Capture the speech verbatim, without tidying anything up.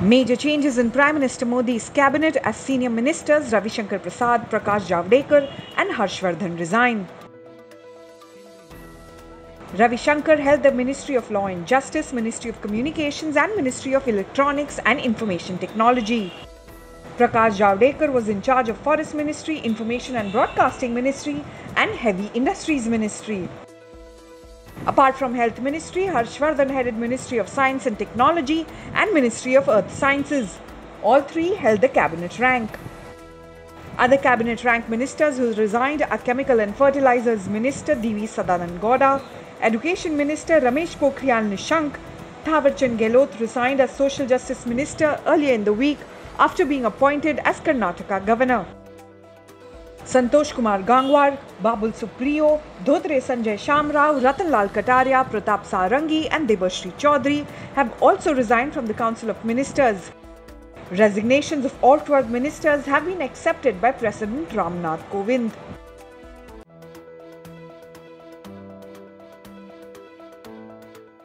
Major changes in Prime Minister Modi's cabinet as senior ministers Ravi Shankar Prasad, Prakash Javadekar and Harsh Vardhan resigned. Ravi Shankar held the Ministry of Law and Justice, Ministry of Communications and Ministry of Electronics and Information Technology. Prakash Javadekar was in charge of Forest Ministry, Information and Broadcasting Ministry and Heavy Industries Ministry. Apart from Health Ministry, Harsh Vardhan headed Ministry of Science and Technology and Ministry of Earth Sciences. All three held the cabinet rank. Other cabinet rank ministers who resigned are Chemical and Fertilizers Minister Devi Sadanand Gada, Education Minister Ramesh Pokhriyal Nishank. Thavarchand Galoth resigned as Social Justice Minister earlier in the week after being appointed as Karnataka Governor. Santosh Kumar Gangwar, Babul Supriyo, Dhotre Sanjay Shamrao, Ratan Lal Katariya, Pratap Sarangi and Devashri Chaudhary have also resigned from the Council of Ministers. Resignations of all twelve ministers have been accepted by President Ramnath Kovind.